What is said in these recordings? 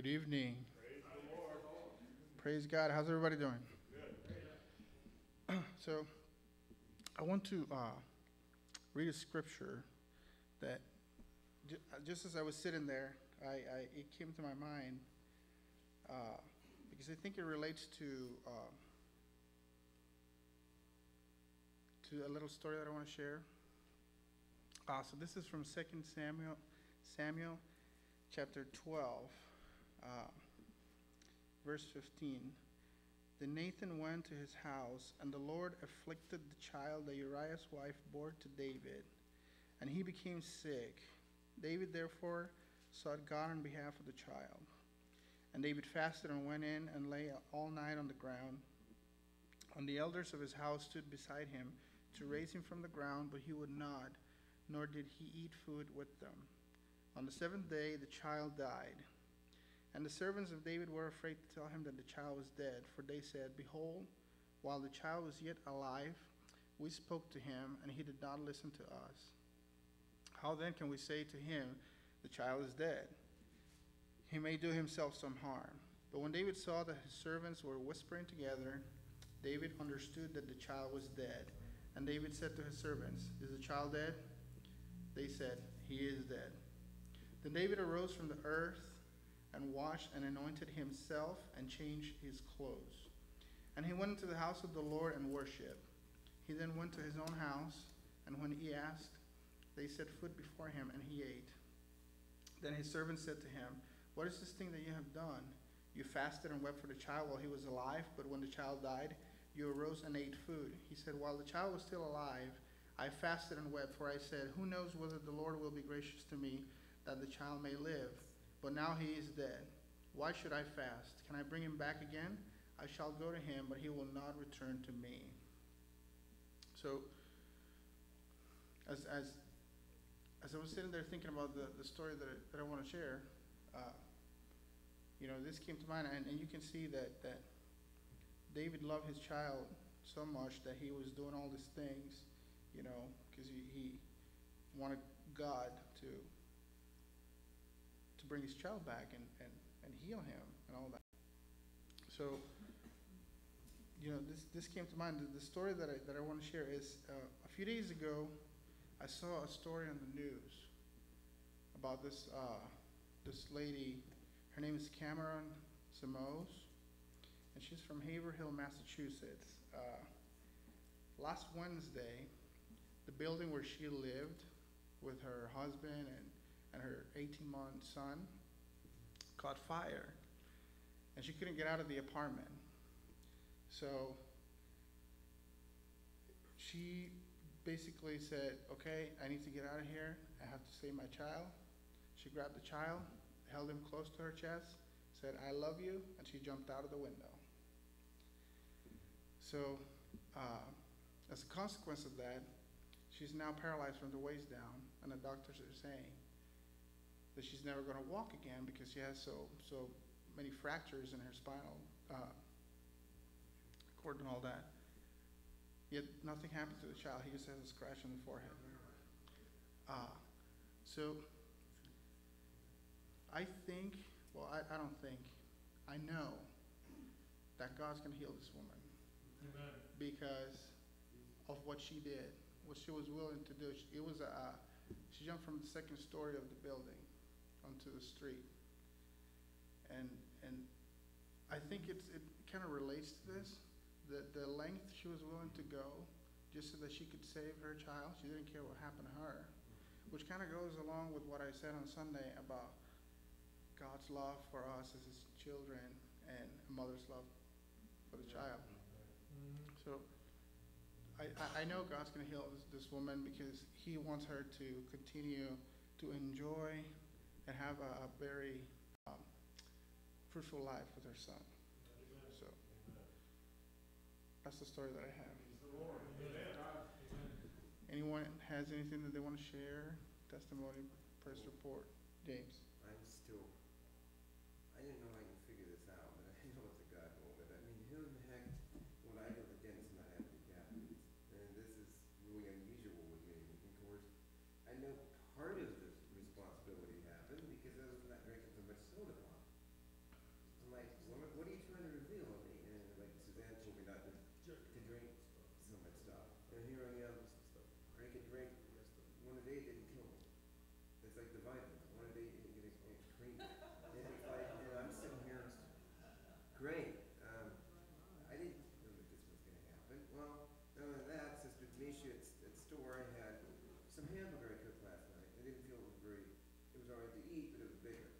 Good evening. Praise the Lord. Praise God. How's everybody doing? Good. So I want to read a scripture that just as I was sitting there, it came to my mind because I think it relates to a little story that I want to share. So this is from 2 Samuel chapter 12, verse 15. Then Nathan went to his house, and the Lord afflicted the child that Uriah's wife bore to David, and he became sick. David therefore sought God on behalf of the child. And David fasted and went in and lay all night on the ground. And the elders of his house stood beside him to raise him from the ground, but he would not, nor did he eat food with them. On the seventh day, the child died. And the servants of David were afraid to tell him that the child was dead, for they said, "Behold, while the child was yet alive, we spoke to him, and he did not listen to us. How then can we say to him, 'The child is dead'? He may do himself some harm." But when David saw that his servants were whispering together, David understood that the child was dead. And David said to his servants, "Is the child dead?" They said, "He is dead." Then David arose from the earth and washed and anointed himself and changed his clothes. And he went into the house of the Lord and worshiped. He then went to his own house, and when he asked, they set food before him, and he ate. Then his servants said to him, "What is this thing that you have done? You fasted and wept for the child while he was alive, but when the child died, you arose and ate food." He said, "While the child was still alive, I fasted and wept, for I said, 'Who knows whether the Lord will be gracious to me, that the child may live?' But now he is dead. Why should I fast? Can I bring him back again? I shall go to him, but he will not return to me." So, as I was sitting there thinking about the story that I want to share, this came to mind, and you can see that David loved his child so much that he was doing all these things, because he wanted God to bring his child back and heal him and all that. So, this came to mind. The story that I want to share is a few days ago, I saw a story on the news about this lady. Her name is Cameron Samos, and she's from Haverhill, Massachusetts. Last Wednesday, the building where she lived with her husband and her 18-month son caught fire, and she couldn't get out of the apartment. So she basically said, "Okay, I need to get out of here. I have to save my child." She grabbed the child, held him close to her chest, said, "I love you," and she jumped out of the window. So as a consequence of that, she's now paralyzed from the waist down, and the doctors are saying that she's never going to walk again because she has so many fractures in her spinal cord and all that. Yet nothing happens to the child. He just has a scratch on the forehead. So I think, well, I don't think, I know that God's going to heal this woman. Amen. Because of what she did, what she was willing to do. She jumped from the second story of the building onto the street. And I think it kind of relates to this. The length she was willing to go just so that she could save her child. She didn't care what happened to her, which kind of goes along with what I said on Sunday about God's love for us as his children and a mother's love for the child. So I know God's going to heal this woman because he wants her to continue to enjoy and have a very fruitful life with her son. That's the story that I have. Anyone has anything that they want to share? Testimony, press report. James. I didn't know I could figure this out, but I know it's a God moment. I mean, who the heck would I go to the dentist and not have the gap? And this is really unusual with me. Of course, I know part of this responsibility happened because I was not drinking so much soda pop. like the vitamins. One a day you get a cream. And I'm sitting here, great. I didn't know that this was going to happen. Well, other than that, Sister Denisha at store, I had some hamburger I cooked last night. I didn't feel very, it was all right to eat, but it was bigger.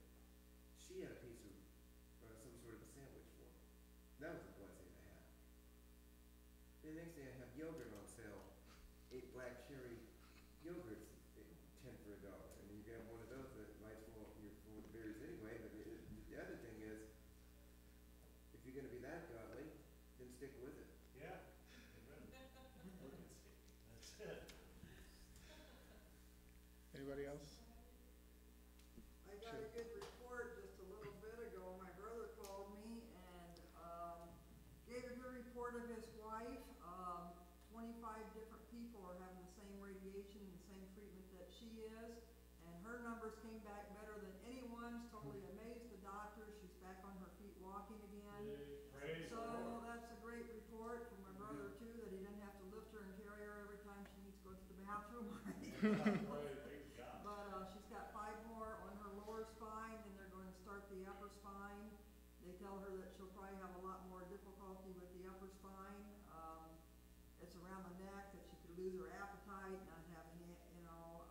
She had a piece of some sort of a sandwich for me. That was a blessing I had. The next day I have yogurt on sale, 8 black cherry yogurts, 10 for $1. And you grab one of those, that might fall off your full of berries anyway, but the other thing is, if you're gonna be that godly, then stick with it. Yeah. That's it. Anybody else? I got a good report just a little bit ago. My brother called me and gave a good report of his wife. 25 different people are having the same radiation and the same treatment that she is. And her numbers came back better than anyone's. Totally amazed the doctor. She's back on her feet walking again. Praise so that's a great report from my brother too, that he didn't have to lift her and carry her every time she needs to go to the bathroom. But she's got 5 more on her lower spine, and they're going to start the upper spine. They tell her that she'll probably have a lot more difficulty with the upper spine. It's around the neck that she could lose her appetite, not having it, you know.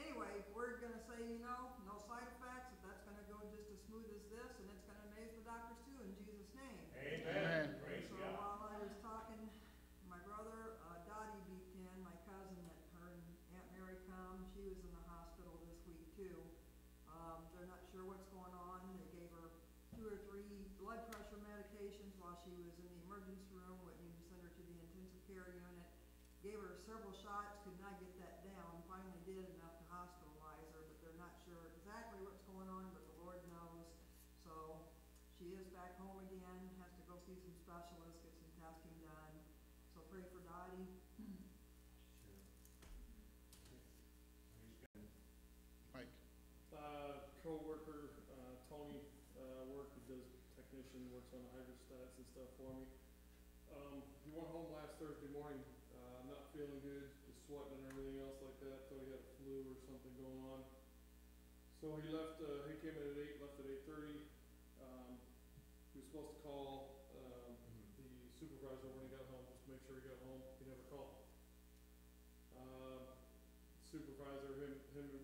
Anyway, we're going to say, you know, no side effects. If that's going to go just as smooth as this, and it's going to amaze the doctors too, in Jesus' name. Amen. Praise God. So while I was talking, my brother, Dottie beeped in, my cousin that her and Aunt Mary come. She was in the hospital this week too. They're not sure what's going on. They gave her 2 or 3 blood pressure medications while she was in the emergency room, waiting to send her to the intensive care unit. Gave her several shots, could not get that down, finally did enough to hospitalize her, but they're not sure exactly what's going on, but the Lord knows. So she is back home again, has to go see some specialists, get some testing done. So pray for Dottie. Sure. Mike. Co-worker Tony does technician, works on the hydrostats and stuff for me. He went home last Thursday morning, not feeling good, just sweating and everything else like that. Thought he had a flu or something going on. So he left. He came in at 8, left at 8:30. He was supposed to call the supervisor when he got home, just to make sure he got home. He never called. Supervisor, him, the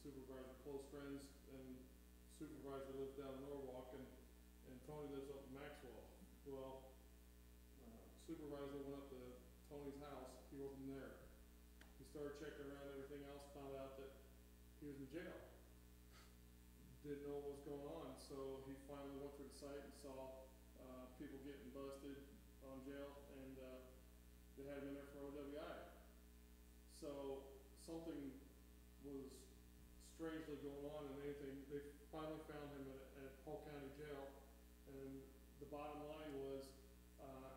supervisor, close friends, and supervisor lived down in Norwalk, and Tony lives up in Maxwell. Well. Supervisor went up to Tony's house. He wasn't there. He started checking around everything else, found out that he was in jail. Didn't know what was going on, so he finally went through the site and saw people getting busted on jail, and they had him in there for OWI. So something was strangely going on, and they finally found him at Polk County Jail, and the bottom line was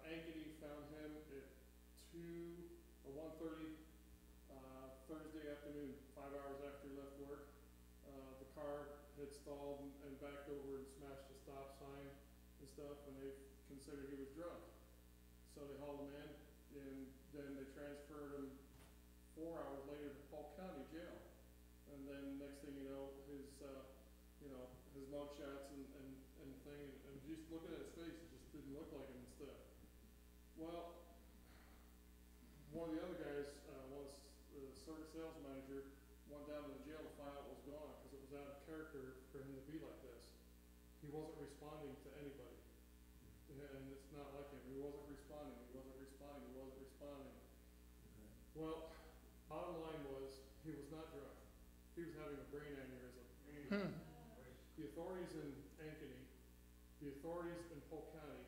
Ankeny found him at 1:30 Thursday afternoon, 5 hours after he left work. The car had stalled and backed over and smashed the stop sign and stuff, and they considered he was drunk. So they hauled him in, and then they transferred him 4 hours later to Polk County Jail. And then next thing you know, his mug shots and thing, and just looking at his face, it just didn't look like him and stuff. Well, one of the other guys, once the circuit sales manager, went down to the jail to find out what was going on, because it was out of character for him to be like this. He wasn't responding to anybody, and it's not like him. He wasn't responding, he wasn't responding, he wasn't responding. Okay. Well, bottom line was, he was not drunk. He was having a brain aneurysm. The authorities in Ankeny, the authorities in Polk County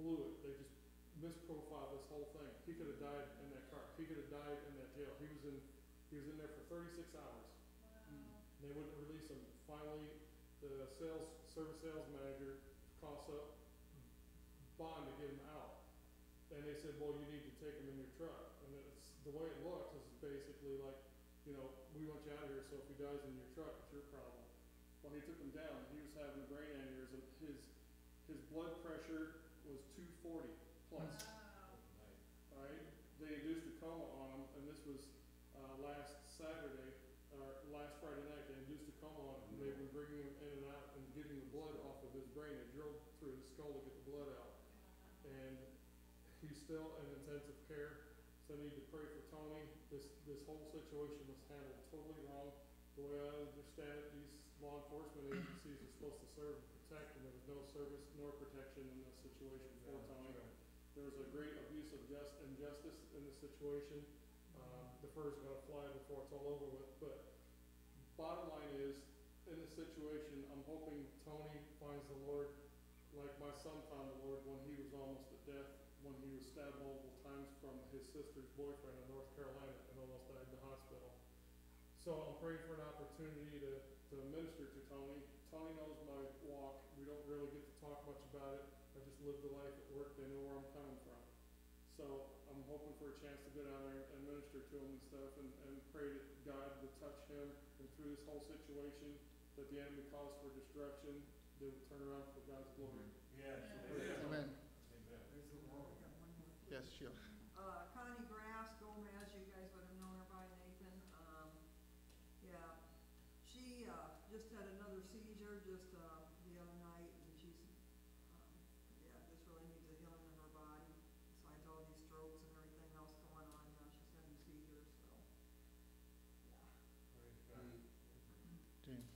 blew it. They just misprofiled this whole thing. He could have died in that car. He could have died in that jail. He was in there for 36 hours. Wow. They wouldn't release him. Finally, the service sales manager costs up bond to get him out. And they said, well, you need to take him in your truck. And it's, the way it looks is basically like, you know, we want you out of here, so if he dies in your truck, it's your problem. Well, he took him down. He was having a brain aneurysm. His blood pressure was 240 plus. Wow. All right? They induced a coma on him, and this was last Saturday, or last Friday night, they induced a coma on him. They've been bringing him in and out and getting the blood off of his brain. They drilled through his skull to get the blood out. And he's still in intensive care, so I need to pray for Tony. This whole situation was handled totally wrong. The way I understand it, these law enforcement agencies are supposed to serve and protect, and there was no service nor protection in this situation for Tony. There was a great abuse of injustice in this situation. The fur's going to fly before it's all over with, but bottom line is, in this situation, I'm hoping Tony finds the Lord like my son found the Lord when he was almost at death, when he was stabbed multiple times from his sister's boyfriend in North Carolina and almost died in the hospital. So I'm praying for an opportunity to minister to Tony. Tony knows my walk. We don't really get to talk much about it. I just live the life at work. They know where I'm coming from. So I'm hoping for a chance to go down there and minister to him and stuff, and pray that God would touch him, and through this whole situation that the enemy caused for destruction, they would turn around for God's glory. Yes. Amen. Amen. Amen. Yes, sure. Connie Grass Gomez, you guys would have known her by Nathan. Yeah, she just had another seizure just the other night, and she's yeah, just really needs a healing in her body besides all these strokes and everything else going on. Now she's having seizures, so yeah. James.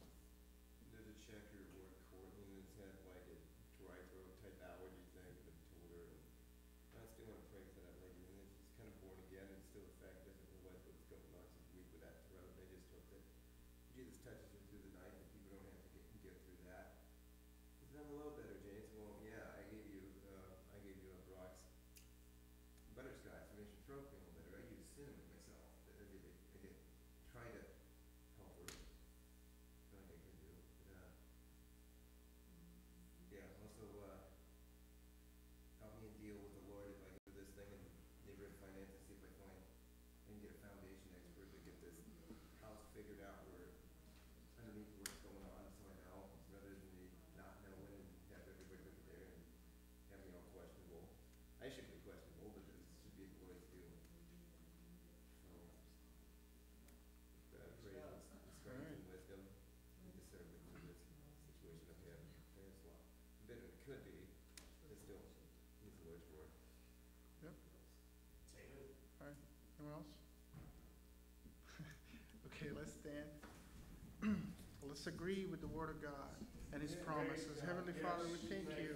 Let's agree with the Word of God and His promises. Heavenly Father, we thank you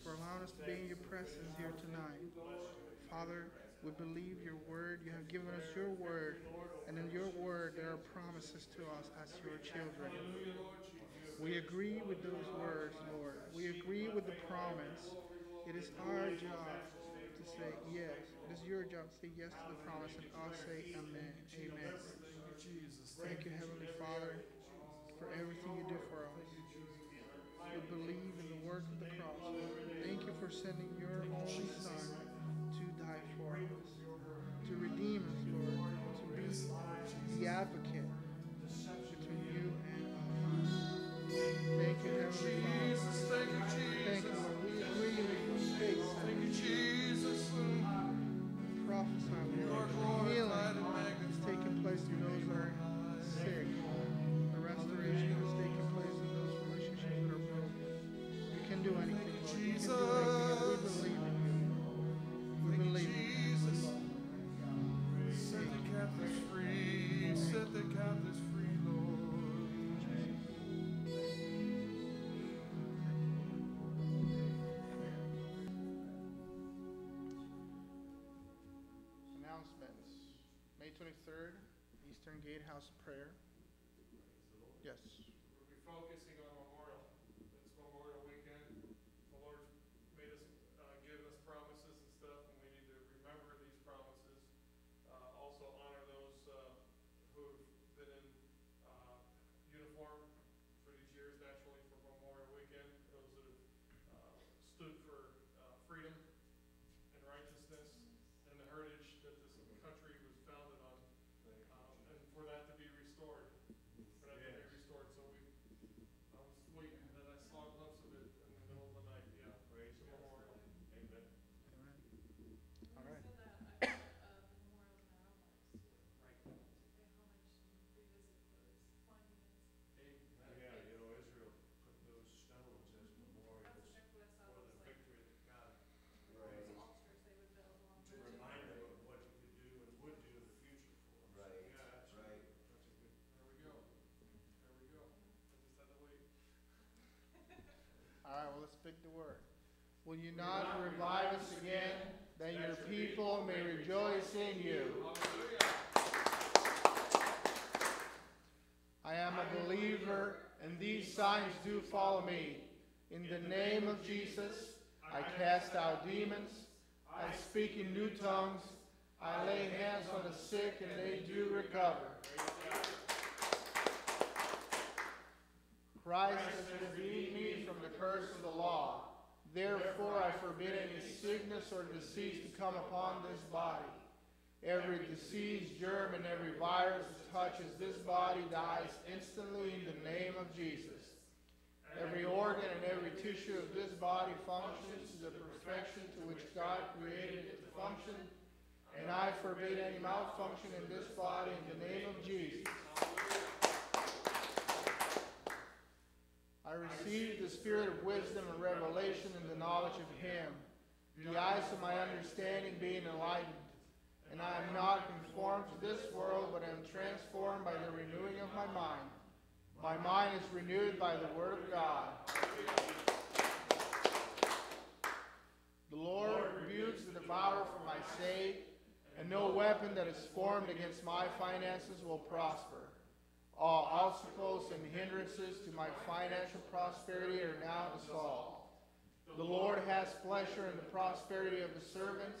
for allowing us to be in your presence here tonight. Father, we believe your Word. You have given us your Word, and in your Word there are promises to us as your children. We agree with those words, Lord. We agree with the promise. It is our job to say yes. It is your job to say yes to the promise, and I'll say amen. Amen. Thank you, Heavenly Father, for everything you do for us. We believe in the work of the cross. Thank you for sending your only Son to die for us, to redeem us, Lord, to be the advocate between you and us. Thank you, Heavenly Father. Thank you, Lord. We agree with your faith. Thank you, Jesus. Prophesy, Lord. Healing is taking place in those who are sick. Restoration that's taking place in those relationships that are broken. You can do anything, Lord. You can do anything. We believe in you. We believe in you. Jesus. Set the captives free. Set the captives free, Lord. Announcements. May 23rd, Eastern Gatehouse Prayer. Yes. We'll be focusing on Memorial. It's Memorial Weekend. The Lord made us, give us promises and stuff, and we need to remember these promises. Also honor those who have been in uniform for these years, naturally, for Memorial Weekend. Those that have stood for freedom and righteousness and the heritage that this country was founded on, and for that to be restored. So we speak the word. Will you not revive us again, that your people may rejoice in you? I am a believer, and these signs do follow me. In the name of Jesus, I cast out demons. I speak in new tongues. I lay hands on the sick, and they do recover. Christ has redeemed me from the curse of the law. Therefore, I forbid any sickness or disease to come upon this body. Every disease, germ, and every virus that touches this body dies instantly in the name of Jesus. Every organ and every tissue of this body functions to the perfection to which God created it to function, and I forbid any malfunction in this body in the name of Jesus. I received the spirit of wisdom and revelation in the knowledge of Him, the eyes of my understanding being enlightened. And I am not conformed to this world, but am transformed by the renewing of my mind. My mind is renewed by the word of God. The Lord rebukes the devourer for my sake, and no weapon that is formed against my finances will prosper. All obstacles and hindrances to my financial prosperity are now dissolved. The Lord has pleasure in the prosperity of His servant,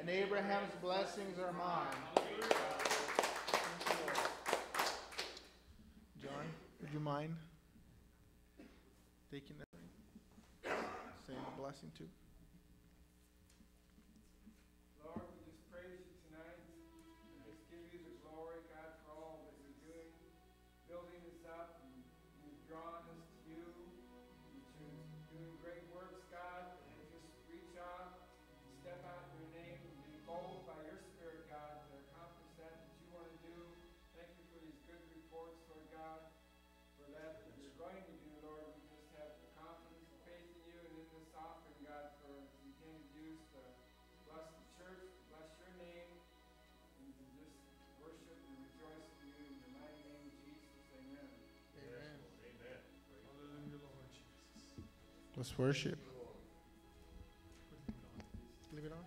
and Abraham's blessings are mine. John, would you mind taking that ring? Saying a blessing too. Let's worship. Leave it on.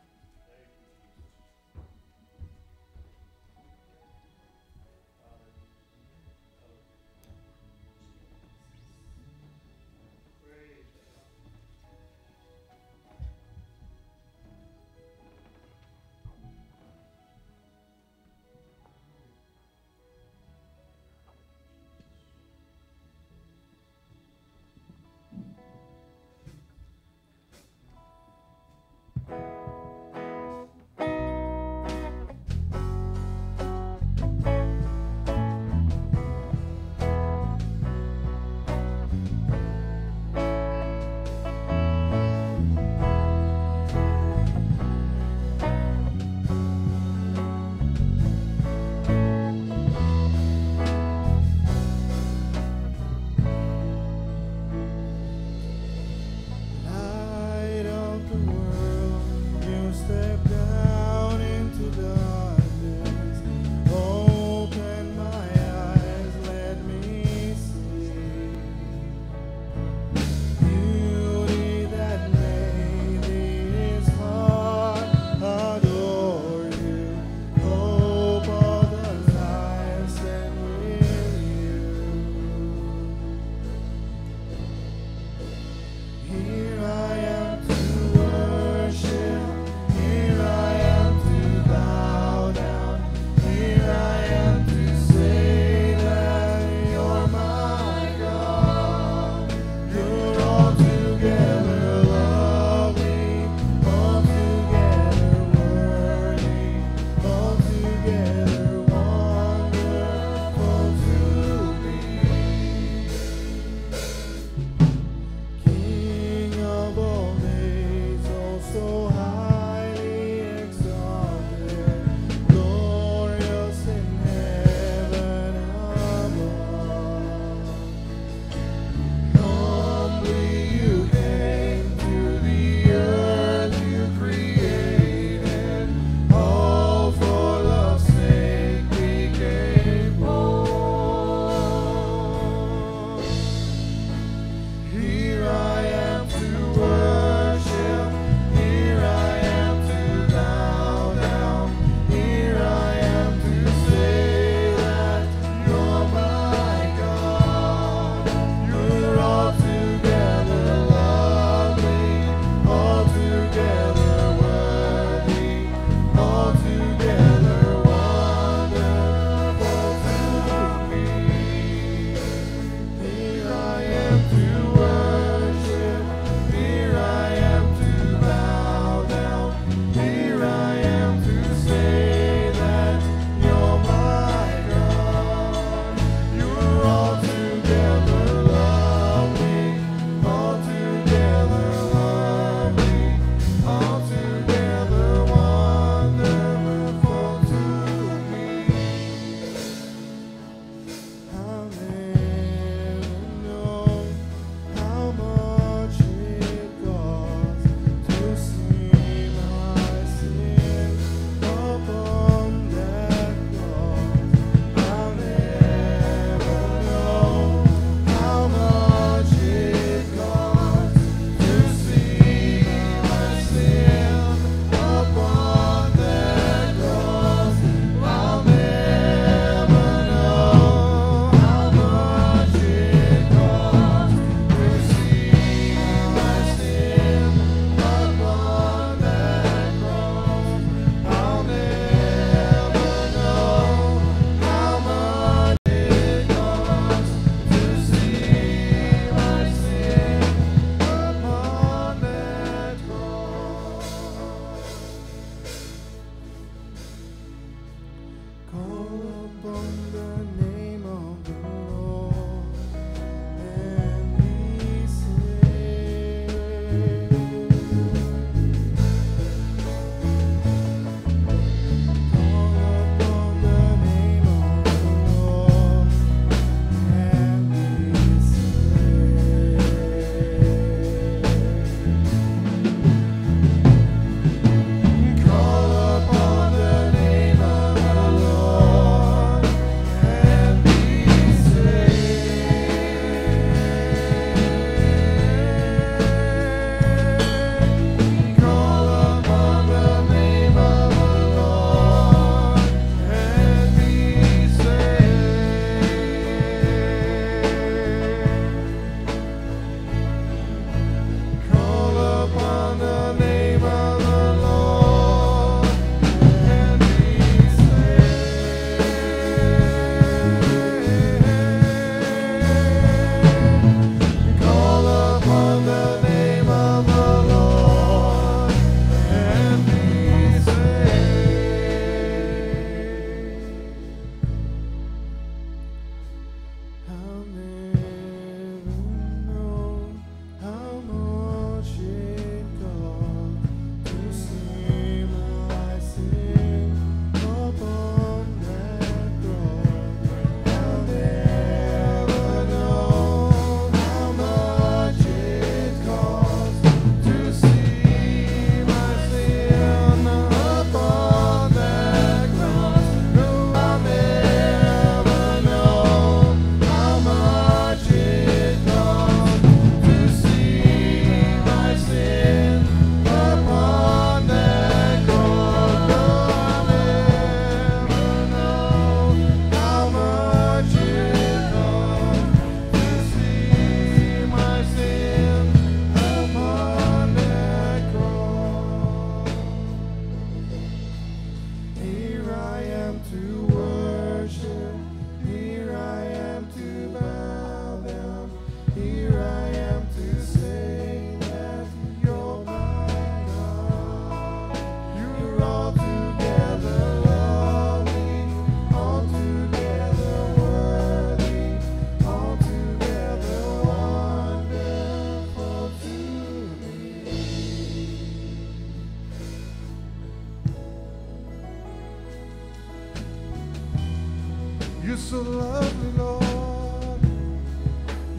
so lovely, Lord.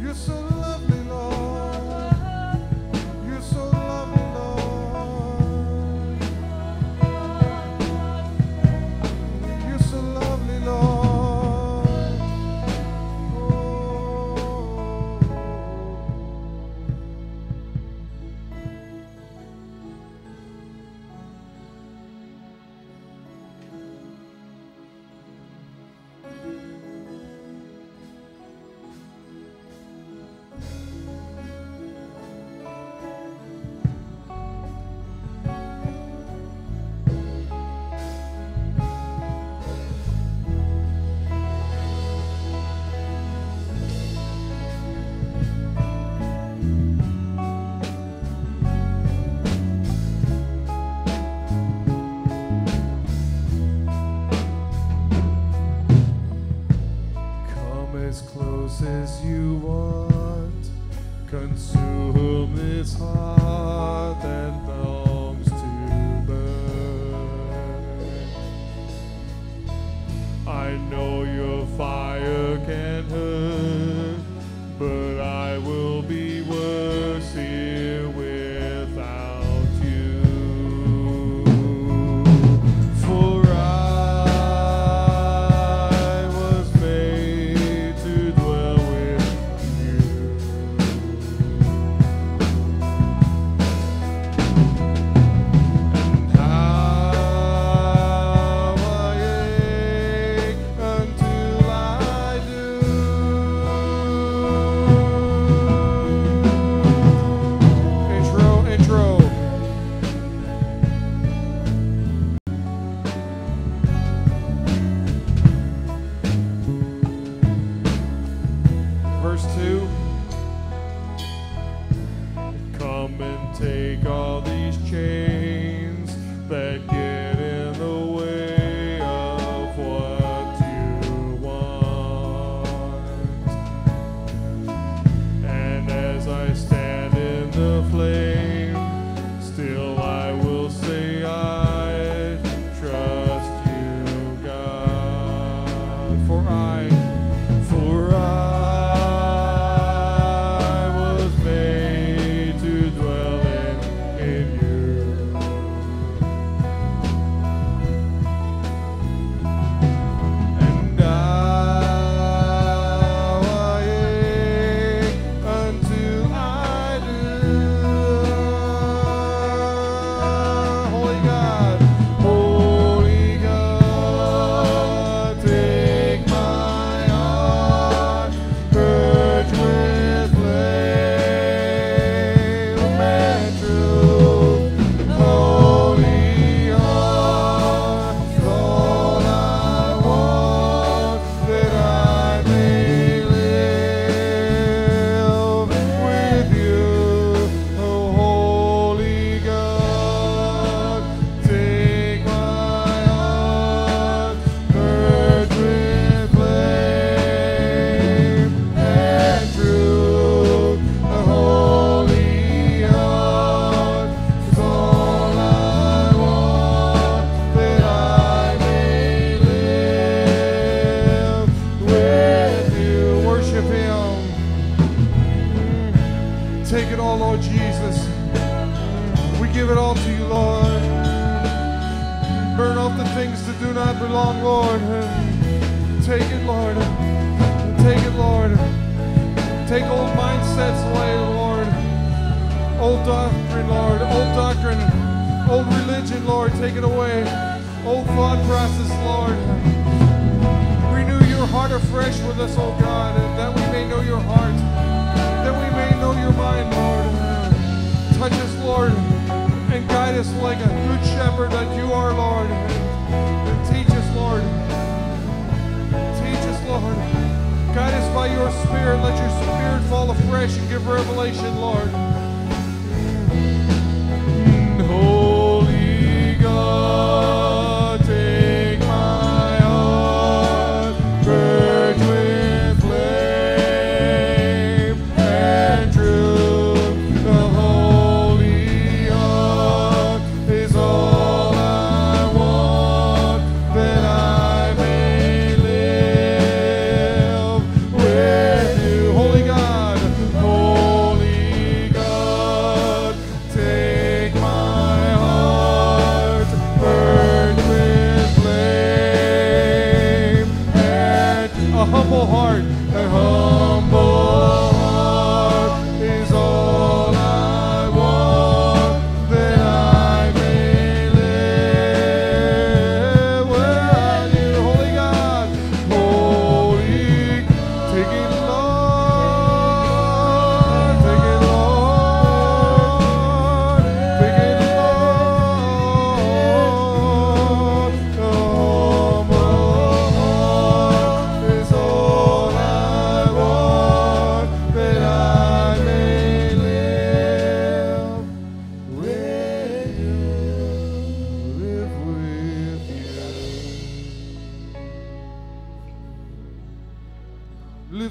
You're so lovely, Lord. You're so lovely, Lord. You're so lovely, Lord. Oh. As you want, consume this heart that longs to burn. I know your fire can hurt, but I will be worse here without you. For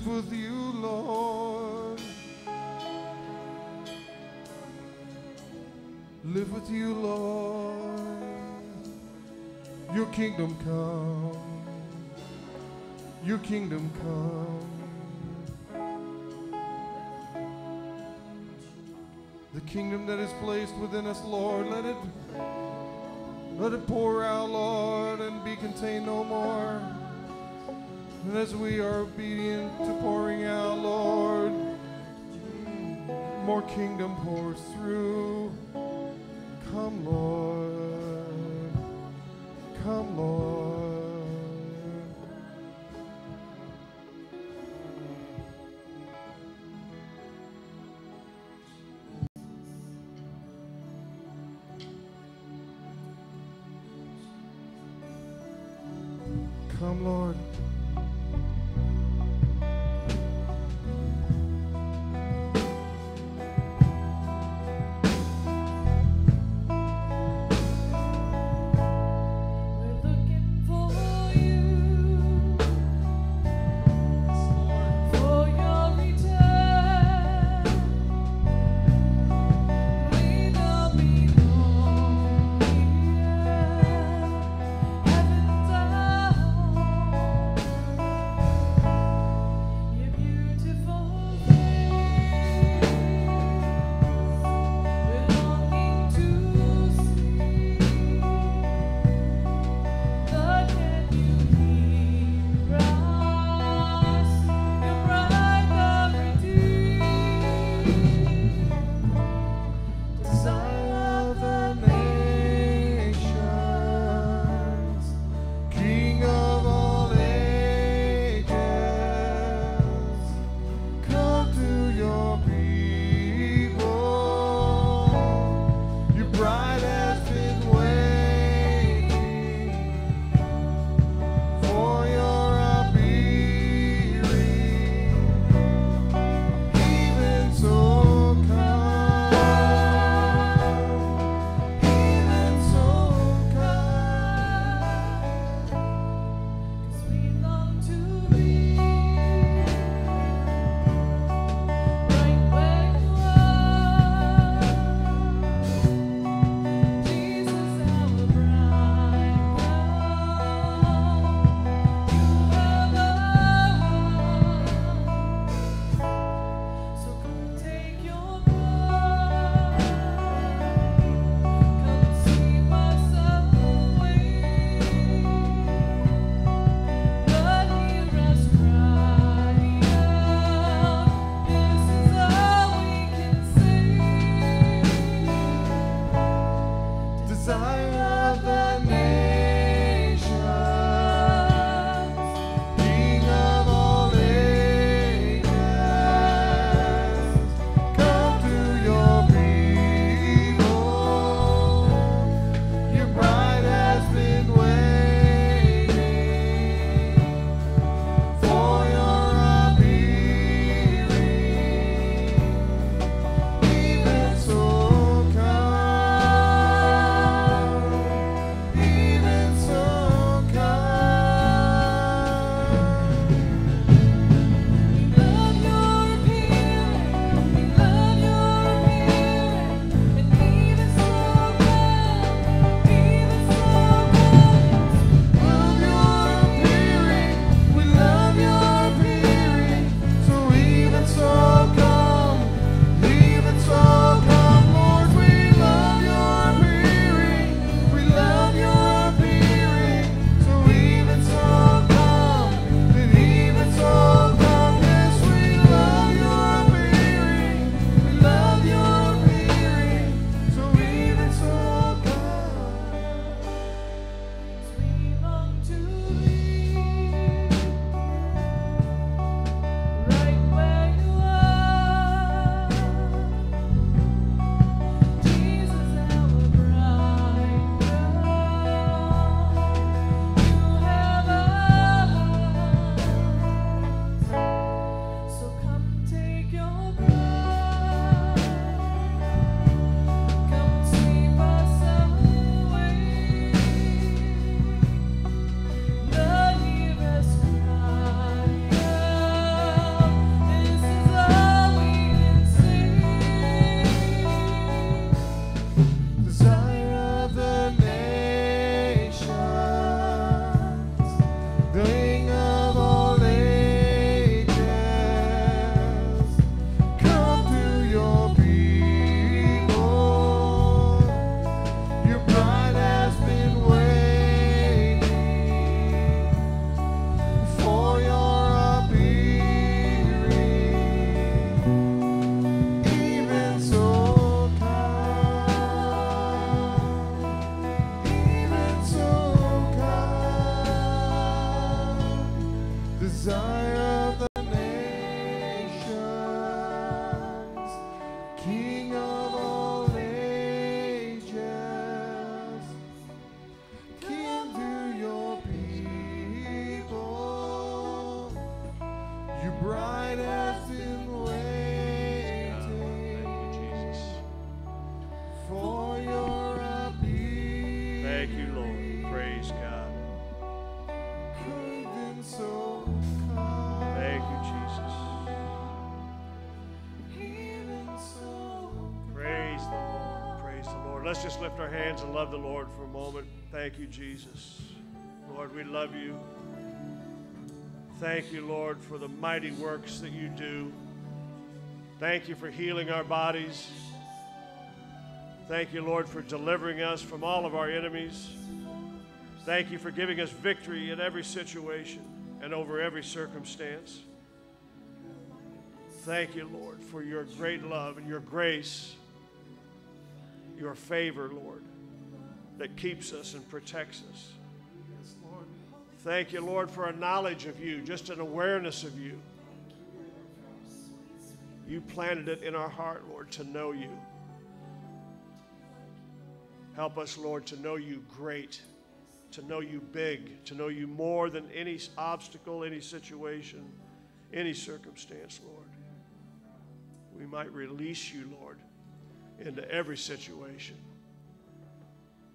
live with you, Lord. Live with you, Lord. Your kingdom come. Your kingdom come. The kingdom that is placed within us, Lord, let it pour out, Lord, and be contained no more. And as we are obedient to pouring out, Lord, more kingdom pours through. Come, Lord. Come, Lord. Come, Lord. Thank you, Lord. Praise God. Thank you, Jesus. Praise the Lord. Praise the Lord. Let's just lift our hands and love the Lord for a moment. Thank you, Jesus. Lord, we love you. Thank you, Lord, for the mighty works that you do. Thank you for healing our bodies. Thank you, Lord, for delivering us from all of our enemies. Thank you for giving us victory in every situation and over every circumstance. Thank you, Lord, for your great love and your grace, your favor, Lord, that keeps us and protects us. Thank you, Lord, for a knowledge of you, just an awareness of you. You planted it in our heart, Lord, to know you. Help us, Lord, to know you great, to know you big, to know you more than any obstacle, any situation, any circumstance, Lord. We might release you, Lord, into every situation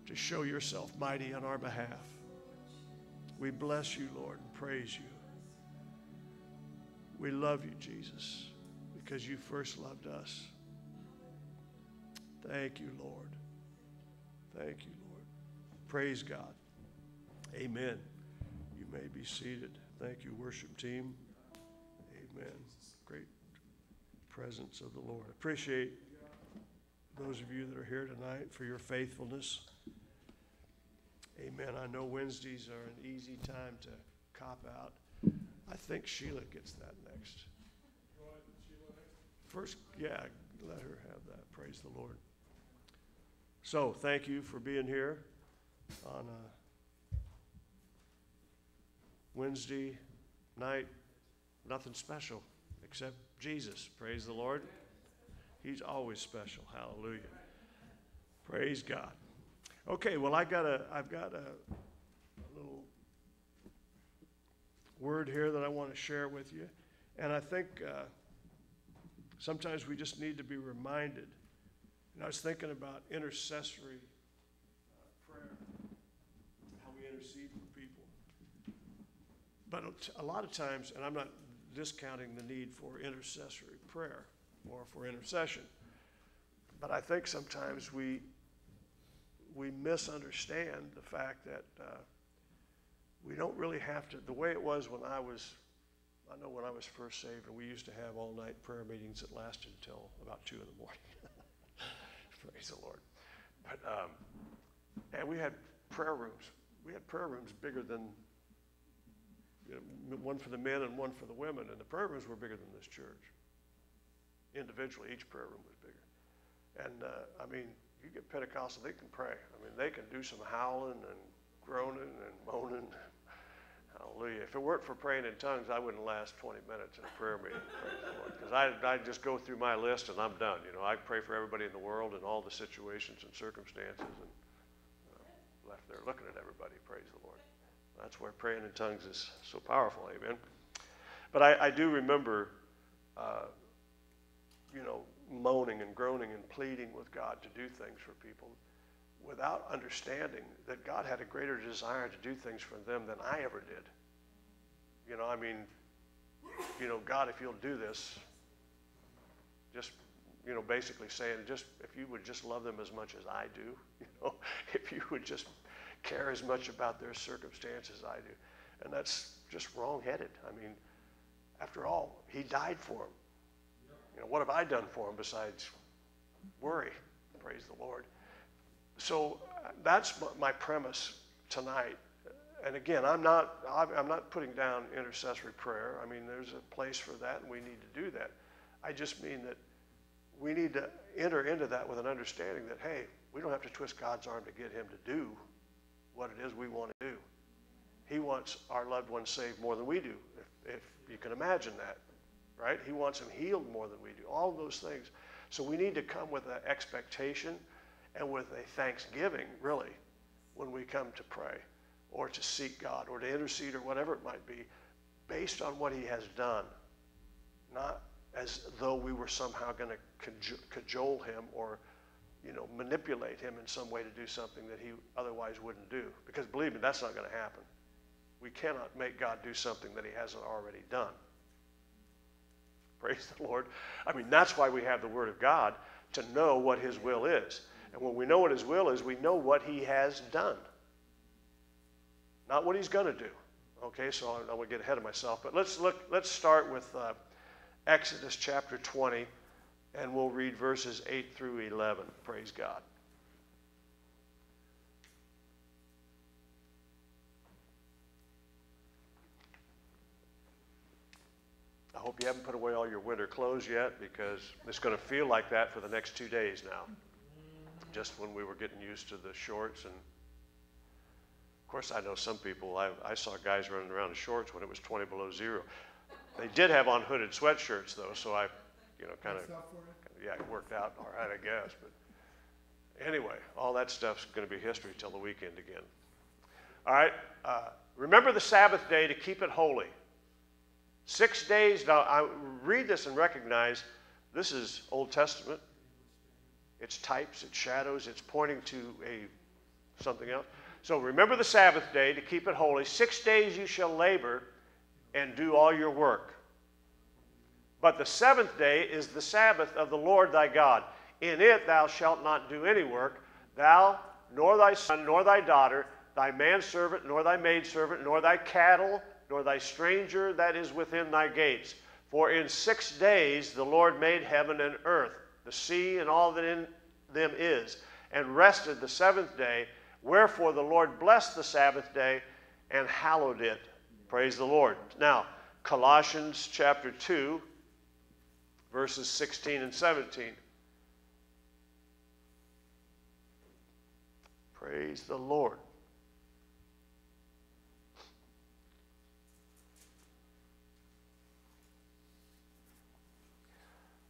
to show yourself mighty on our behalf. We bless you, Lord, and praise you. We love you, Jesus, because you first loved us. Thank you, Lord. Thank you, Lord. Praise God. Amen. You may be seated. Thank you, worship team. Amen. Great presence of the Lord. Appreciate those of you that are here tonight for your faithfulness. Amen. I know Wednesdays are an easy time to cop out. I think Sheila gets that next. First, yeah, let her have that. Praise the Lord. So, thank you for being here on a Wednesday night. Nothing special except Jesus. Praise the Lord. He's always special. Hallelujah. Praise God. Okay, well, I've got a little word here that I want to share with you, and I think sometimes we just need to be reminded. And I was thinking about intercessory prayer, how we intercede for people. But a lot of times, and I'm not discounting the need for intercessory prayer or for intercession, but I think sometimes we misunderstand the fact that we don't really have to, the way it was when I know when I was first saved, and we used to have all-night prayer meetings that lasted until about 2 in the morning. Praise the Lord. But, and we had prayer rooms. We had prayer rooms bigger than, you know, one for the men and one for the women, and the prayer rooms were bigger than this church. Individually, each prayer room was bigger. And, I mean, you get Pentecostal, they can pray. I mean, they can do some howling and groaning and moaning. Hallelujah. If it weren't for praying in tongues, I wouldn't last 20 minutes in a prayer meeting. Praise the Lord. Because I'd just go through my list and I'm done. You know, I pray for everybody in the world and all the situations and circumstances, and left there looking at everybody. Praise the Lord. That's why praying in tongues is so powerful. Amen. But I do remember, you know, moaning and groaning and pleading with God to do things for people without understanding that God had a greater desire to do things for them than I ever did. You know, I mean, you know, God, if you'll do this, just, you know, basically saying, just if you would just love them as much as I do, you know, if you would just care as much about their circumstance as I do. And that's just wrong-headed. I mean, after all, he died for them. You know, what have I done for him besides worry? Praise the Lord. So that's my premise tonight. And again, I'm not putting down intercessory prayer. I mean, there's a place for that, and we need to do that. I just mean that we need to enter into that with an understanding that, hey, we don't have to twist God's arm to get him to do what it is we want to do. He wants our loved ones saved more than we do, if you can imagine that. Right? He wants them healed more than we do, all those things. So we need to come with an expectation and with a thanksgiving, really, when we come to pray or to seek God or to intercede or whatever it might be, based on what he has done, not as though we were somehow going to cajole him or manipulate him in some way to do something that he otherwise wouldn't do. Because believe me, that's not going to happen. We cannot make God do something that he hasn't already done. Praise the Lord. I mean, that's why we have the Word of God, to know what his will is. And when we know what his will is, we know what he has done. Not what he's going to do. Okay, so I don't want to get ahead of myself. But let's start with Exodus chapter 20. And we'll read verses 8 through 11. Praise God. I hope you haven't put away all your winter clothes yet, because it's going to feel like that for the next 2 days now. Just when we were getting used to the shorts. And of course, I know some people, I saw guys running around in shorts when it was 20 below zero. They did have on hooded sweatshirts, though, so I... it worked out all right, I guess. But anyway, all that stuff's going to be history till the weekend again. All right, remember the Sabbath day to keep it holy. 6 days. Now, I read this and recognize this is Old Testament. It's types, it's shadows, it's pointing to something else. So remember the Sabbath day to keep it holy. 6 days you shall labor and do all your work. But the seventh day is the Sabbath of the Lord thy God. In it thou shalt not do any work, thou, nor thy son, nor thy daughter, thy manservant, nor thy maidservant, nor thy cattle, nor thy stranger that is within thy gates. For in 6 days the Lord made heaven and earth, the sea and all that in them is, and rested the seventh day. Wherefore the Lord blessed the Sabbath day and hallowed it. Praise the Lord. Now, Colossians chapter 2. Verses 16 and 17. Praise the Lord.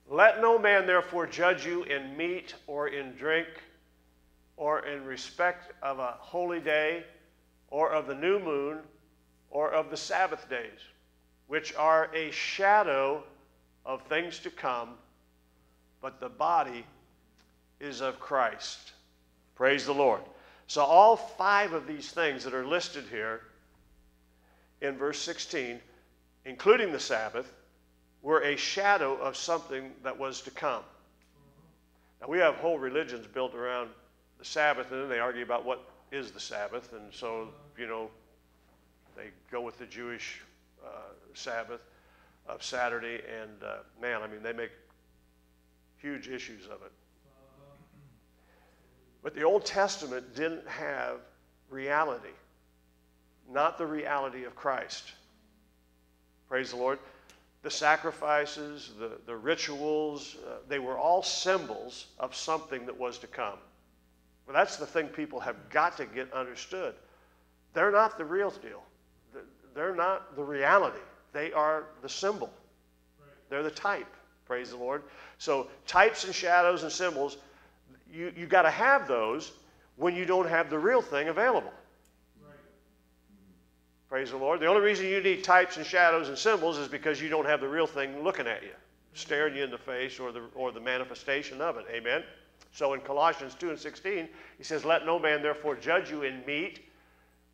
Let no man therefore judge you in meat or in drink or in respect of a holy day or of the new moon or of the Sabbath days, which are a shadow of things to come, but the body is of Christ. Praise the Lord. So all five of these things that are listed here in verse 16, including the Sabbath, were a shadow of something that was to come. Now, we have whole religions built around the Sabbath, and then they argue about what is the Sabbath, and so, they go with the Jewish Sabbath of Saturday, and they make huge issues of it. But the Old Testament didn't have reality, not the reality of Christ. Praise the Lord. The sacrifices, the rituals, they were all symbols of something that was to come. Well, that's the thing people have got to get understood. They're not the real deal. They're not the reality. They are the symbol. They're the type. Praise the Lord. So types and shadows and symbols, you got to have those when you don't have the real thing available. Right. Praise the Lord. The only reason you need types and shadows and symbols is because you don't have the real thing looking at you, staring you in the face, or the manifestation of it. Amen. So in Colossians 2 and 16, he says, let no man therefore judge you in meat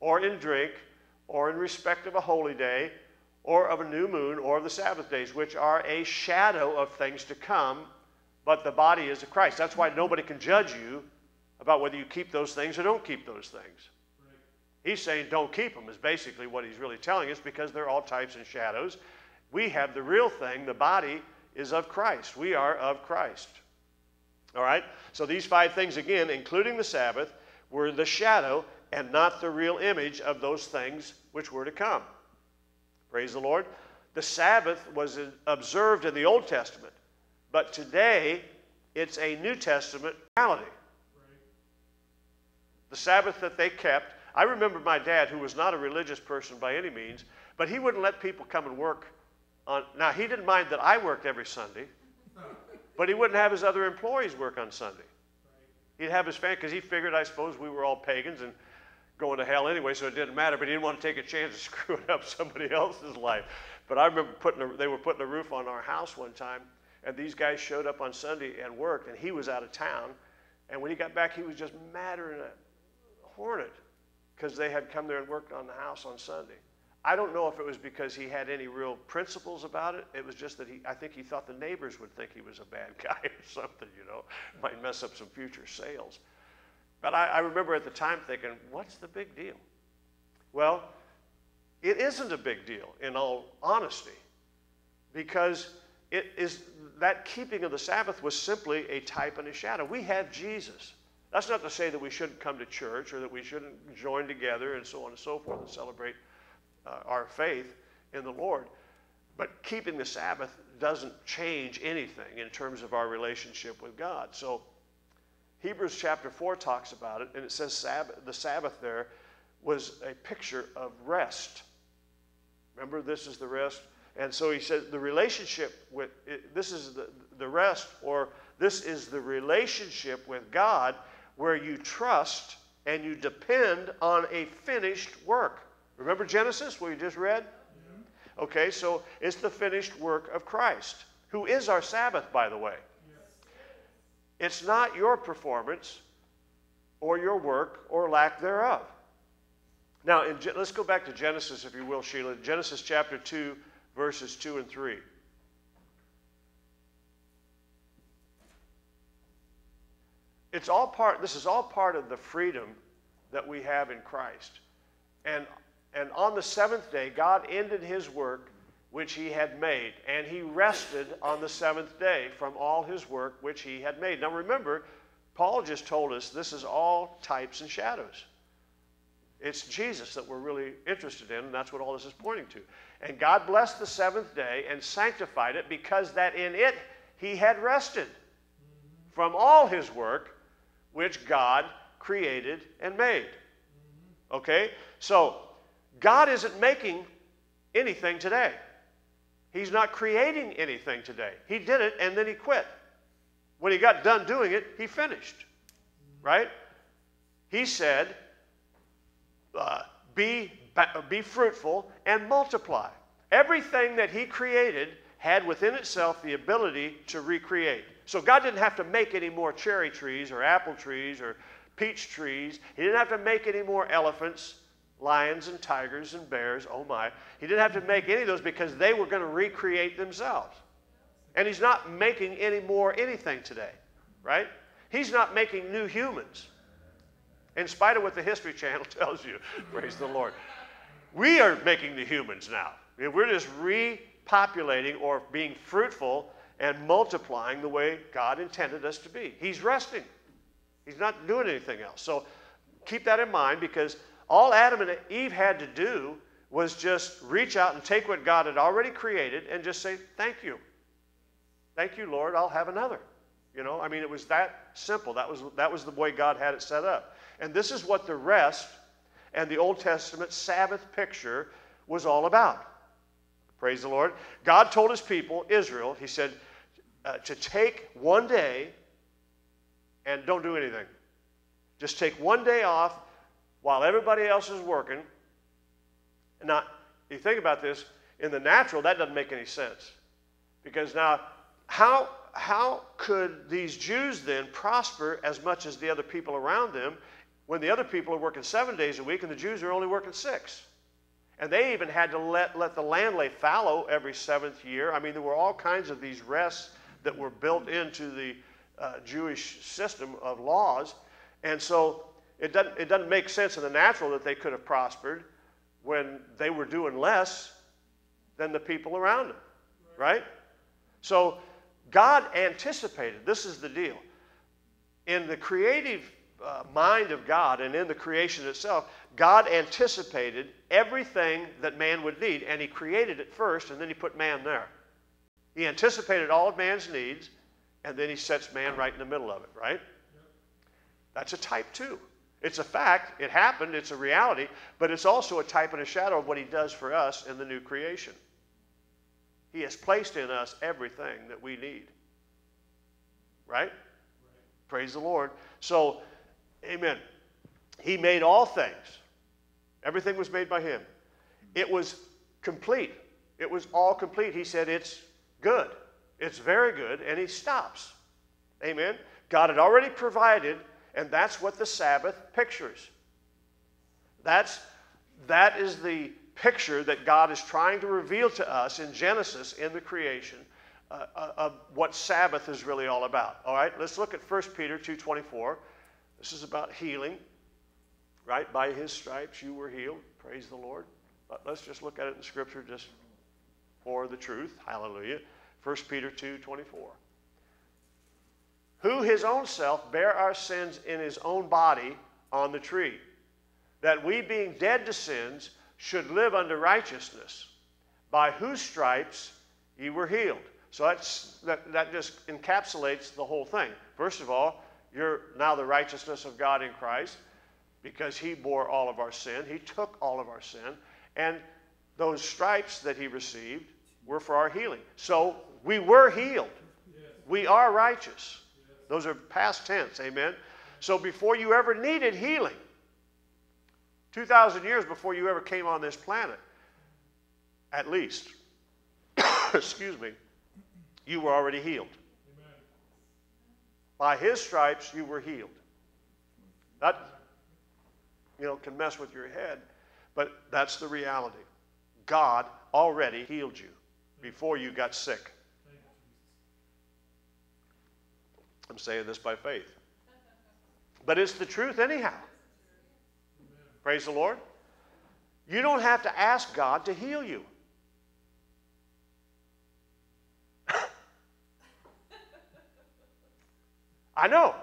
or in drink or in respect of a holy day, or of a new moon, or of the Sabbath days, which are a shadow of things to come, but the body is of Christ. That's why nobody can judge you about whether you keep those things or don't keep those things. Right. He's saying don't keep them is basically what he's really telling us, because they're all types and shadows. We have the real thing. The body is of Christ. We are of Christ. All right? So these five things, again, including the Sabbath, were the shadow and not the real image of those things which were to come. Praise the Lord. The Sabbath was observed in the Old Testament, but today it's a New Testament reality. Right. The Sabbath that they kept. I remember my dad, who was not a religious person by any means, but he wouldn't let people come and work. Now, he didn't mind that I worked every Sunday, but he wouldn't have his other employees work on Sunday. Right. He'd have his family, because he figured, I suppose, we were all pagans and going to hell anyway, so it didn't matter, but he didn't want to take a chance of screwing up somebody else's life. But I remember they were putting a roof on our house one time, and these guys showed up on Sunday and worked, and he was out of town, And when he got back, he was just madder than a hornet because they had come there and worked on the house on Sunday. I don't know if it was because he had any real principles about it. It was just that I think he thought the neighbors would think he was a bad guy or something, you know, might mess up some future sales. But I remember at the time thinking, what's the big deal? Well, it isn't a big deal, in all honesty, because it is that keeping of the Sabbath was simply a type and a shadow. We have Jesus. That's not to say that we shouldn't come to church or that we shouldn't join together and so on and so forth and celebrate our faith in the Lord. But keeping the Sabbath doesn't change anything in terms of our relationship with God. So Hebrews chapter 4 talks about it, and it says the Sabbath there was a picture of rest. Remember, this is the rest. And so he says the relationship with, this is the rest, or this is the relationship with God where you trust and you depend on a finished work. Remember Genesis, what you just read? Mm-hmm. Okay, so it's the finished work of Christ, who is our Sabbath, by the way. It's not your performance or your work or lack thereof. Now, let's go back to Genesis, if you will, Sheila. Genesis chapter 2, verses 2 and 3. This is all part of the freedom that we have in Christ. And on the seventh day, God ended his work which he had made, and he rested on the seventh day from all his work which he had made. Now remember, Paul just told us this is all types and shadows. It's Jesus that we're really interested in, and that's what all this is pointing to. And God blessed the seventh day and sanctified it, because that in it he had rested from all his work which God created and made. Okay? So God isn't making anything today. He's not creating anything today. He did it, and then he quit. When he got done doing it, he finished. Right? He said, be fruitful and multiply. Everything that he created had within itself the ability to recreate. So God didn't have to make any more cherry trees or apple trees or peach trees. He didn't have to make any more elephants, lions and tigers and bears. Oh my. He didn't have to make any of those because they were going to recreate themselves. And he's not making any more anything today, right? He's not making new humans. In spite of what the History Channel tells you, praise the Lord. We are making the humans now. We're just repopulating or being fruitful and multiplying the way God intended us to be. He's resting. He's not doing anything else. So keep that in mind, because all Adam and Eve had to do was just reach out and take what God had already created and just say, thank you. Thank you, Lord, I'll have another. You know, I mean, it was that simple. That was the way God had it set up. And this is what the rest and the Old Testament Sabbath picture was all about. Praise the Lord. God told his people, Israel, he said, to take one day and don't do anything. Just take one day off while everybody else is working. Now, you think about this, in the natural, that doesn't make any sense. Because now, how could these Jews then prosper as much as the other people around them when the other people are working 7 days a week and the Jews are only working 6? And they even had to let the land lay fallow every seventh year. I mean, there were all kinds of these rests that were built into the Jewish system of laws. And so it doesn't make sense in the natural that they could have prospered when they were doing less than the people around them, right? So God anticipated, this is the deal, in the creative mind of God and in the creation itself, God anticipated everything that man would need, and he created it first, and then he put man there. He anticipated all of man's needs, and then he sets man right in the middle of it, right? That's a type too. It's a fact, it happened, it's a reality, but it's also a type and a shadow of what he does for us in the new creation. He has placed in us everything that we need. Right? Praise the Lord. So, amen. He made all things. Everything was made by him. It was complete. It was all complete. He said it's good. It's very good. And he stops. Amen. God had already provided, and that's what the Sabbath pictures. That is the picture that God is trying to reveal to us in Genesis, in the creation, of what Sabbath is really all about. All right, let's look at 1 Peter 2:24. This is about healing, right? By his stripes you were healed. Praise the Lord. But let's just look at it in Scripture just for the truth. Hallelujah. 1 Peter 2:24. Who his own self bare our sins in his own body on the tree, that we being dead to sins should live unto righteousness, by whose stripes ye were healed. So that just encapsulates the whole thing. First of all, you're now the righteousness of God in Christ, because he bore all of our sin. He took all of our sin. And those stripes that he received were for our healing. So we were healed. Yes. We are righteous. Yes. Those are past tense. Amen. So before you ever needed healing, 2,000 years before you ever came on this planet, at least, excuse me, you were already healed. Amen. By his stripes, you were healed. That, you know, can mess with your head, but that's the reality. God already healed you before you got sick. I'm saying this by faith. But it's the truth anyhow. Praise the Lord. You don't have to ask God to heal you. I know.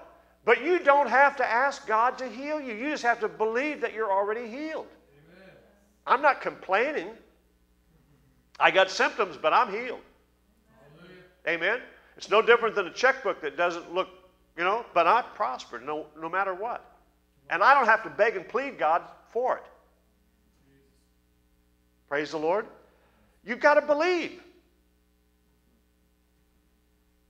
But you don't have to ask God to heal you. You just have to believe that you're already healed. Amen. I'm not complaining. I got symptoms, but I'm healed. Hallelujah. Amen. It's no different than a checkbook that doesn't look, you know, but I prospered no matter what. And I don't have to beg and plead God for it. Praise the Lord. You've got to believe.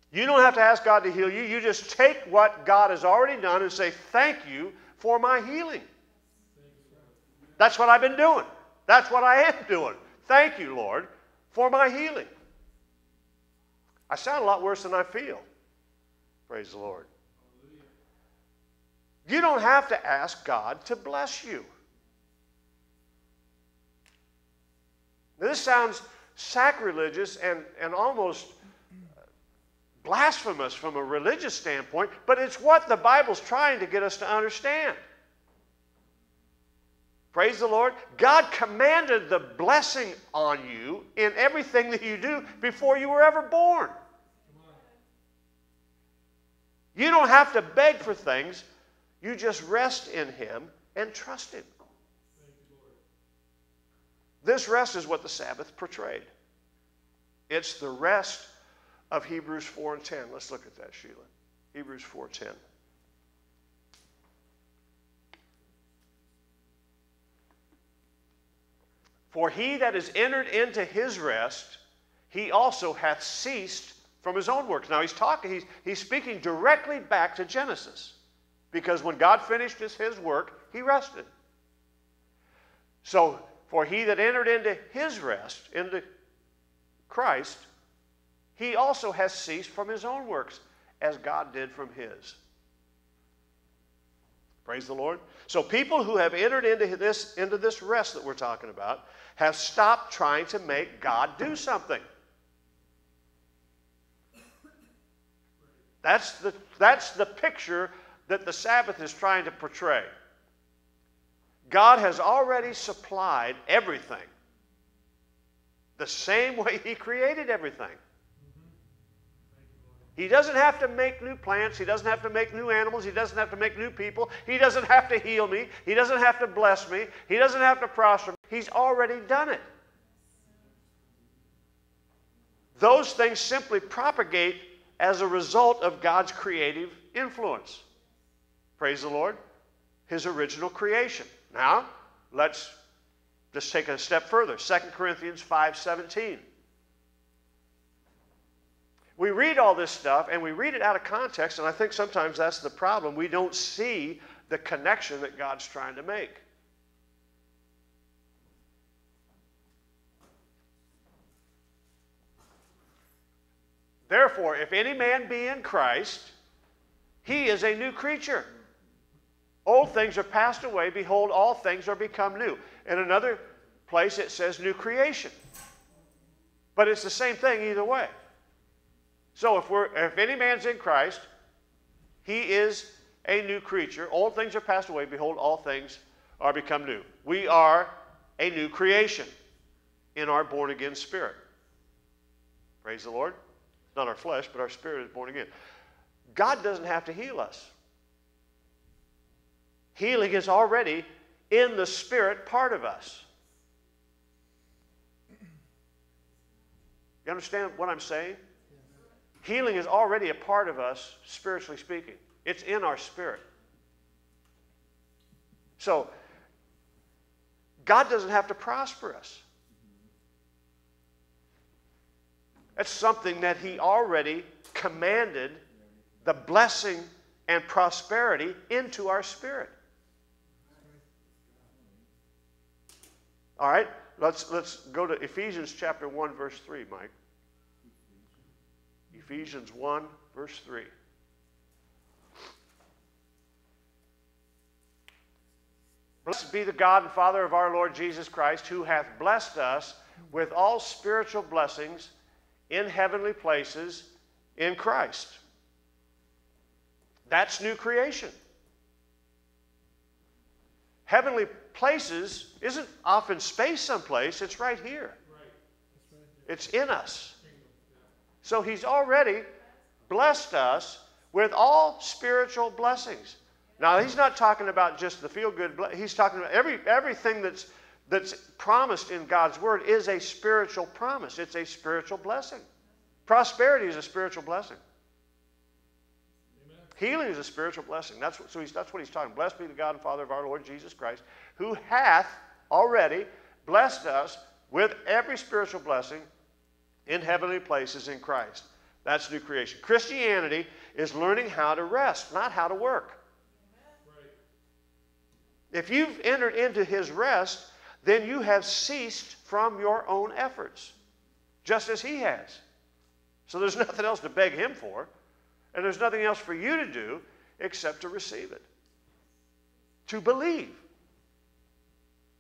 You don't have to ask God to heal you. You just take what God has already done and say, thank you for my healing. That's what I've been doing. That's what I am doing. Thank you, Lord, for my healing. I sound a lot worse than I feel. Praise the Lord. You don't have to ask God to bless you. Now, this sounds sacrilegious and almost blasphemous from a religious standpoint, but it's what the Bible's trying to get us to understand. Praise the Lord. God commanded the blessing on you in everything that you do before you were ever born. You don't have to beg for things. You just rest in him and trust him. This rest is what the Sabbath portrayed. It's the rest of Hebrews 4:10. Let's look at that, Sheila. Hebrews 4:10. For he that is entered into his rest, he also hath ceased from his own works. Now he's speaking directly back to Genesis. Because when God finished his work, he rested. So, for he that entered into his rest, into Christ, he also has ceased from his own works, as God did from his. Praise the Lord. So people who have entered into this rest that we're talking about have stopped trying to make God do something. That's the picture that the Sabbath is trying to portray. God has already supplied everything the same way he created everything. He doesn't have to make new plants. He doesn't have to make new animals. He doesn't have to make new people. He doesn't have to heal me. He doesn't have to bless me. He doesn't have to prosper me. He's already done it. Those things simply propagate as a result of God's creative influence. Praise the Lord. His original creation. Now, let's just take it a step further. 2 Corinthians 5:17. We read all this stuff, and we read it out of context, and I think sometimes that's the problem. We don't see the connection that God's trying to make. Therefore, if any man be in Christ, He is a new creature. Old things are passed away. Behold, all things are become new. In another place, it says new creation. But it's the same thing either way. So if any man's in Christ, he is a new creature. Old things are passed away. Behold, all things are become new. We are a new creation in our born-again spirit. Praise the Lord. Not our flesh, but our spirit is born again. God doesn't have to heal us. Healing is already in the spirit part of us. You understand what I'm saying? Yeah. Healing is already a part of us, spiritually speaking. It's in our spirit. So, God doesn't have to prosper us. That's something that He already commanded, the blessing and prosperity into our spirit. All right, let's go to Ephesians chapter 1, verse 3, Mike. Ephesians 1, verse 3. Blessed be the God and Father of our Lord Jesus Christ, who hath blessed us with all spiritual blessings in heavenly places in Christ. That's new creation. Heavenly places isn't off in space someplace. It's right here. It's in us. So He's already blessed us with all spiritual blessings. Now, He's not talking about just the feel-good. He's talking about everything that's promised in God's Word is a spiritual promise. It's a spiritual blessing. Prosperity is a spiritual blessing. Amen. Healing is a spiritual blessing. That's what He's talking. Blessed be the God and Father of our Lord Jesus Christ, who hath already blessed us with every spiritual blessing in heavenly places in Christ. That's new creation. Christianity is learning how to rest, not how to work. If you've entered into His rest, then you have ceased from your own efforts, just as He has. So there's nothing else to beg Him for, and there's nothing else for you to do except to receive it, to believe.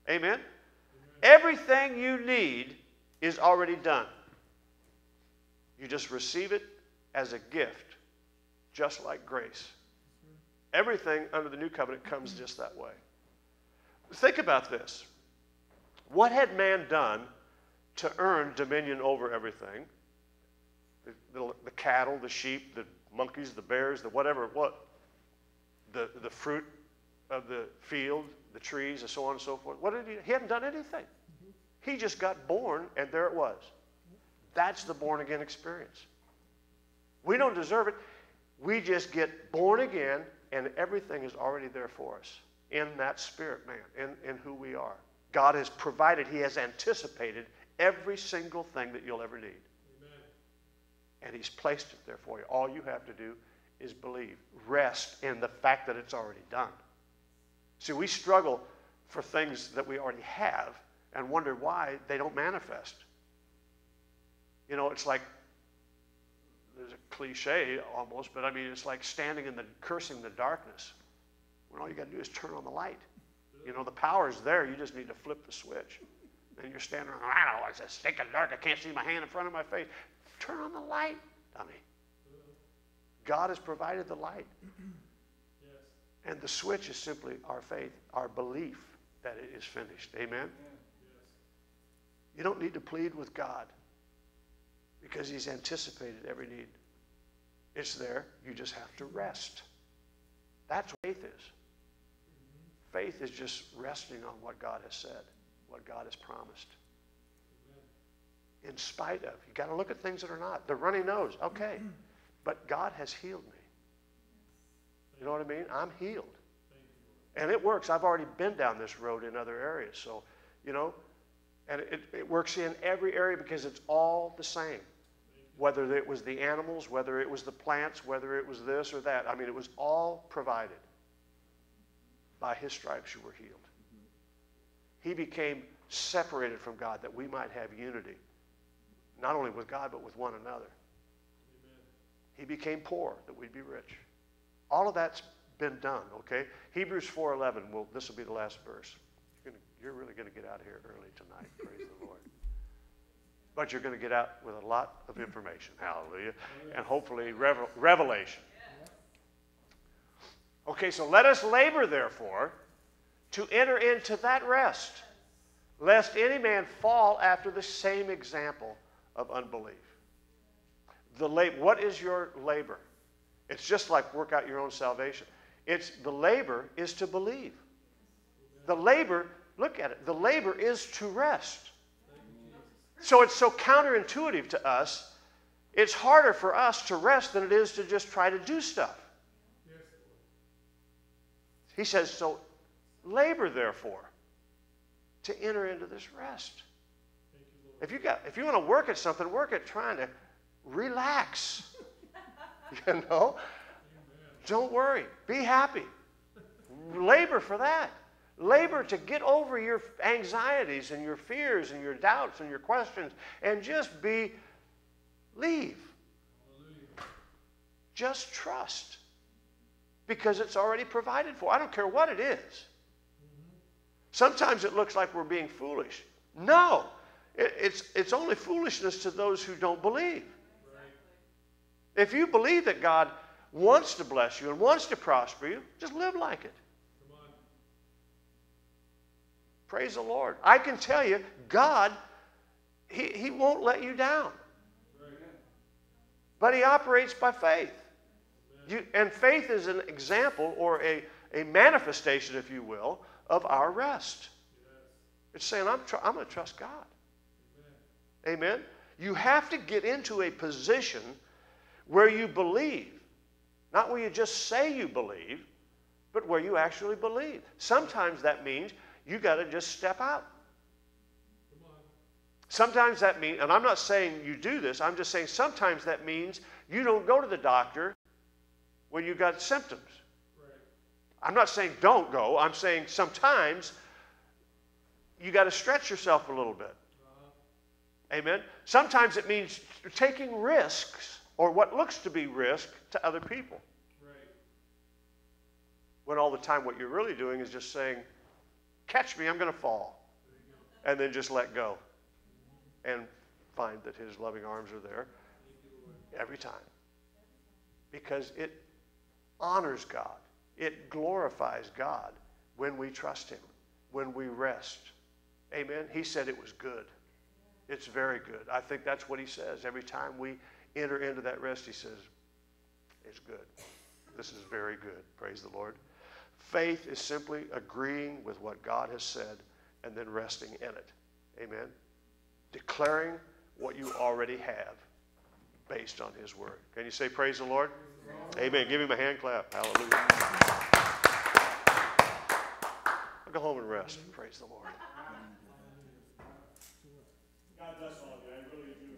Amen? Amen. Everything you need is already done. You just receive it as a gift, just like grace. Everything under the new covenant comes just that way. Think about this. What had man done to earn dominion over everything? The cattle, the sheep, the monkeys, the bears, the whatever, the fruit of the field, the trees, and so on and so forth. What did he hadn't done anything. He just got born, and there it was. That's the born-again experience. We don't deserve it. We just get born again, and everything is already there for us in that spirit man, in who we are. God has provided, He has anticipated every single thing that you'll ever need. Amen. And He's placed it there for you. All you have to do is believe. Rest in the fact that it's already done. See, we struggle for things that we already have and wonder why they don't manifest. You know, it's like, there's a cliche almost, but I mean, it's like standing in the, cursing the darkness when all you got to do is turn on the light. You know, the power's there. You just need to flip the switch. And you're standing around, I don't know, it's stinking dark. I can't see my hand in front of my face. Turn on the light, dummy. God has provided the light. Yes. And the switch is simply our faith, our belief that it is finished. Amen? Yeah. Yes. You don't need to plead with God, because He's anticipated every need. It's there. You just have to rest. That's what faith is. Faith is just resting on what God has said, what God has promised. In spite of. You've got to look at things that are not. The runny nose. Okay. But God has healed me. You know what I mean? I'm healed. And it works. I've already been down this road in other areas. So, you know, and it works in every area because it's all the same. Whether it was the animals, whether it was the plants, whether it was this or that. I mean, it was all provided. By His stripes you were healed. He became separated from God that we might have unity. Not only with God, but with one another. Amen. He became poor that we'd be rich. All of that's been done, okay? Hebrews 4:11, well, this will be the last verse. You're really going to get out of here early tonight, praise the Lord. But you're going to get out with a lot of information, hallelujah, and hopefully revelation. Okay, so let us labor, therefore, to enter into that rest, lest any man fall after the same example of unbelief. What is your labor? It's just like work out your own salvation. It's the labor is to believe. The labor, look at it, the labor is to rest. So it's so counterintuitive to us. It's harder for us to rest than it is to just try to do stuff. He says, so labor, therefore, to enter into this rest. If you want to work at something, work at trying to relax. You know? Don't worry. Be happy. Labor for that. Labor to get over your anxieties and your fears and your doubts and your questions and just leave. Just trust. Because it's already provided for. I don't care what it is. Sometimes it looks like we're being foolish. No. It's only foolishness to those who don't believe. Right. If you believe that God wants to bless you and wants to prosper you, just live like it. Come on. Praise the Lord. I can tell you, God, He won't let you down. Right. But He operates by faith. And faith is an example or a manifestation, if you will, of our rest. Yes. It's saying, I'm going to trust God. Amen. Amen? You have to get into a position where you believe. Not where you just say you believe, but where you actually believe. Sometimes that means you got to just step out. Sometimes that means, and I'm not saying you do this, I'm just saying sometimes that means you don't go to the doctor when you've got symptoms. Right. I'm not saying don't go. I'm saying sometimes you got to stretch yourself a little bit. Amen? Sometimes it means taking risks or what looks to be risk to other people. Right. When all the time what you're really doing is just saying, catch me, I'm going to fall. And then just let go. And find that His loving arms are there every time. Because it honors God. It glorifies God when we trust Him, when we rest. Amen? He said it was good. It's very good. I think that's what He says. Every time we enter into that rest, He says, it's good. This is very good. Praise the Lord. Faith is simply agreeing with what God has said and then resting in it. Amen? Declaring what you already have based on His word. Can you say praise the Lord? Amen. Give Him a hand clap. Hallelujah. I'll go home and rest. Praise the Lord. God bless all of you. I really do.